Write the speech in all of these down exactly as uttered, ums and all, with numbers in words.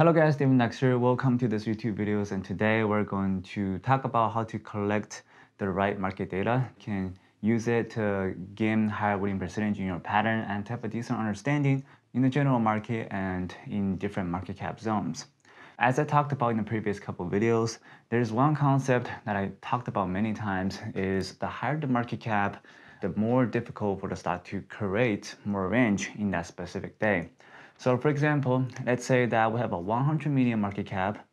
Hello guys, Steven Dux here. Welcome to this YouTube videos, and today we're going to talk about how to collect the right market data, can use it to gain higher winning percentage in your pattern and have a decent understanding in the general market and in different market cap zones. As I talked about in the previous couple of videos, there's one concept that I talked about many times is the higher the market cap, the more difficult for the stock to create more range in that specific day. So for example, let's say that we have a one hundred million market cap.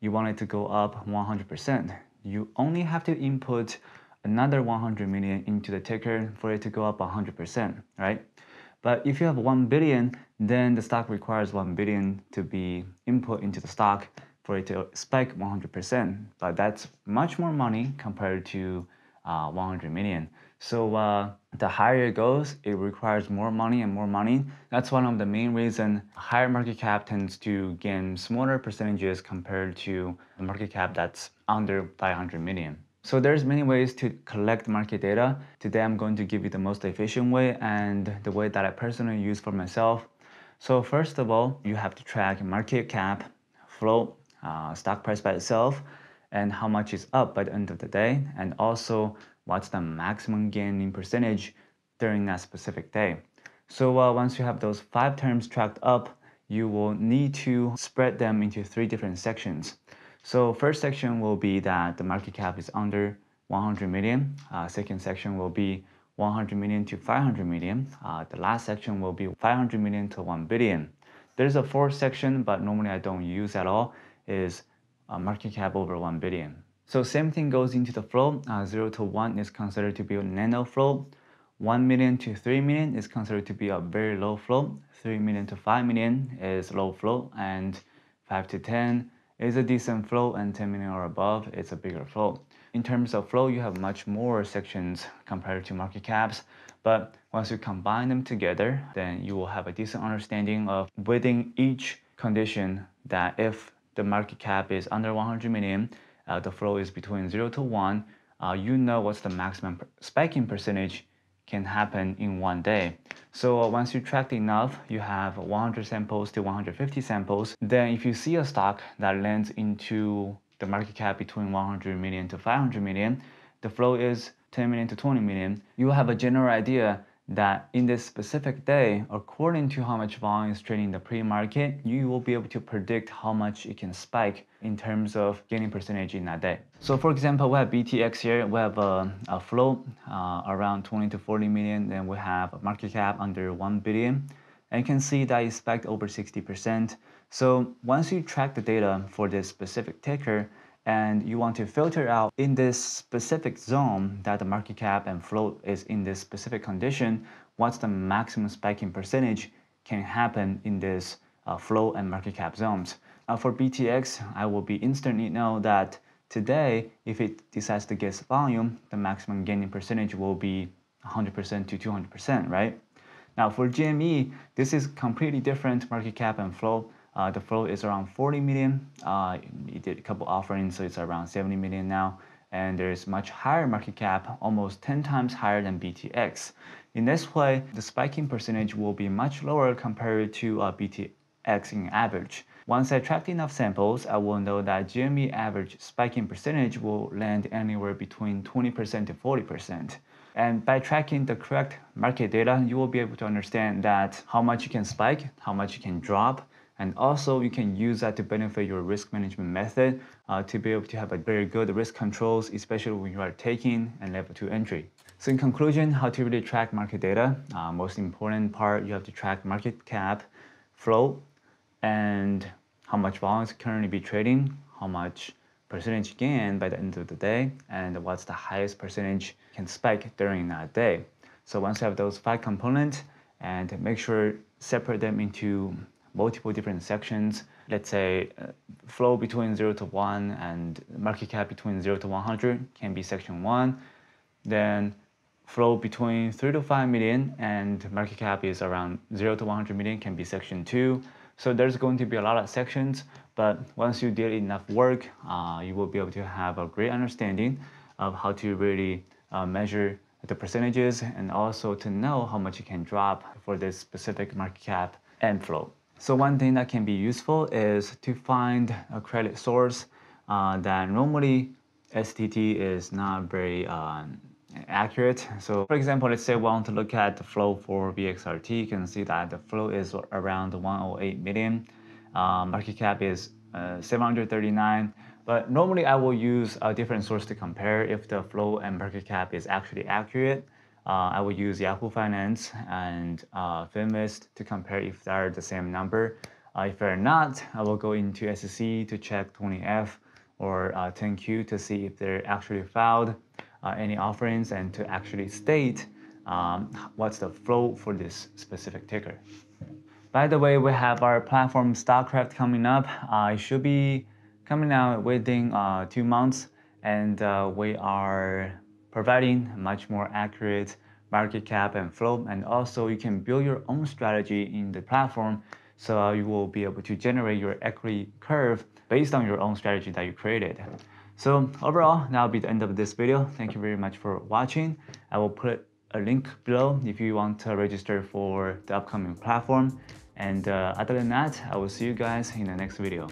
You want it to go up one hundred percent. You only have to input another one hundred million into the ticker for it to go up one hundred percent, right? But if you have one billion, then the stock requires one billion to be input into the stock for it to spike one hundred percent. But that's much more money compared to uh, one hundred million. So uh, the higher it goes, it requires more money and more money. That's one of the main reasons higher market cap tends to gain smaller percentages compared to the market cap that's under five hundred million. So there's many ways to collect market data. Today I'm going to give you the most efficient way and the way that I personally use for myself. So first of all, you have to track market cap, float, uh, stock price by itself, and how much is up by the end of the day, and also what's the maximum gain in percentage during that specific day. So uh, once you have those five terms tracked up, you will need to spread them into three different sections. So first section will be that the market cap is under one hundred million. Uh, second section will be one hundred million to five hundred million. Uh, the last section will be five hundred million to one billion. There's a fourth section, but normally I don't use at all, is uh, market cap over one billion. So same thing goes into the flow. Uh, zero to one is considered to be a nano flow. one million to three million is considered to be a very low flow. three million to five million is low flow. And five to ten is a decent flow. And ten million or above is a bigger flow. In terms of flow, you have much more sections compared to market caps. But once you combine them together, then you will have a decent understanding of within each condition that if the market cap is under one hundred million, Uh, the flow is between zero to one, uh, you know what's the maximum per spiking percentage can happen in one day. So uh, once you tracked enough, you have one hundred samples to one hundred fifty samples. Then if you see a stock that lands into the market cap between one hundred million to five hundred million, the flow is ten million to twenty million. You have a general idea that in this specific day, according to how much volume is trading in the pre-market, you will be able to predict how much it can spike in terms of gaining percentage in that day. So for example, we have B T X here. We have a, a float uh, around twenty to forty million. Then we have a market cap under one billion. And you can see that it spiked over sixty percent. So once you track the data for this specific ticker, and you want to filter out in this specific zone that the market cap and float is in this specific condition, what's the maximum spiking percentage can happen in this uh, float and market cap zones. Uh, for B T X, I will be instantly know that today, if it decides to get volume, the maximum gaining percentage will be one hundred percent to two hundred percent, right? Now for G M E, this is completely different market cap and float. Uh, the flow is around forty million. Uh, it did a couple offerings, so it's around seventy million now. And there's much higher market cap, almost ten times higher than B T X. In this way, the spiking percentage will be much lower compared to uh, B T X in average. Once I tracked enough samples, I will know that G M E average spiking percentage will land anywhere between twenty percent to forty percent. And by tracking the correct market data, you will be able to understand that how much you can spike, how much you can drop, and also you can use that to benefit your risk management method uh, to be able to have a very good risk controls, especially when you are taking and level two entry. So in conclusion, how to really track market data. Uh, most important part, you have to track market cap, flow, and how much volume is currently be trading, how much percentage gain by the end of the day, and what's the highest percentage can spike during that day. So once you have those five components, and make sure separate them into multiple different sections, let's say uh, flow between zero to one and market cap between zero to one hundred can be section one. Then flow between three to five million and market cap is around zero to one hundred million can be section two. So there's going to be a lot of sections, but once you did enough work, uh, you will be able to have a great understanding of how to really uh, measure the percentages and also to know how much you can drop for this specific market cap and flow. So one thing that can be useful is to find a credit source uh, that normally S T T is not very uh, accurate. So for example, let's say we want to look at the flow for V X R T. You can see that the flow is around one hundred eight million. Um, market cap is uh, seven hundred thirty-nine. But normally I will use a different source to compare if the flow and market cap is actually accurate. Uh, I will use Yahoo Finance and uh, Finviz to compare if they're the same number. Uh, if they're not, I will go into S E C to check twenty F or uh, ten Q to see if they're actually filed uh, any offerings and to actually state um, what's the flow for this specific ticker. By the way, we have our platform StockCraft coming up. Uh, it should be coming out within uh, two months, and uh, we are providing much more accurate market cap and flow, and also you can build your own strategy in the platform, so you will be able to generate your equity curve based on your own strategy that you created. So overall, that'll be the end of this video. Thank you very much for watching. I will put a link below if you want to register for the upcoming platform, and uh, other than that, I will see you guys in the next video.